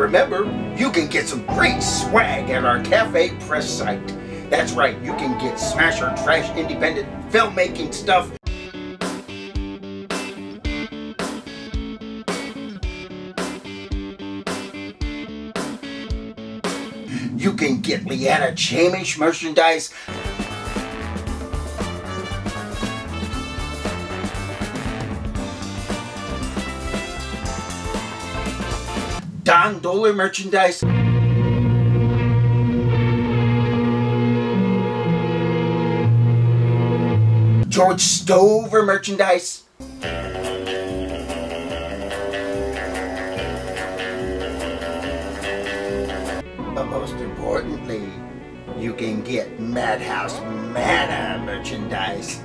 remember, you can get some great swag at our CafePress site. That's right, you can get Smash or Trash independent filmmaking stuff. You can get Leanna Chamish merchandise. Don Dohler merchandise. George Stover merchandise. But most importantly, you can get Madhouse Manor merchandise.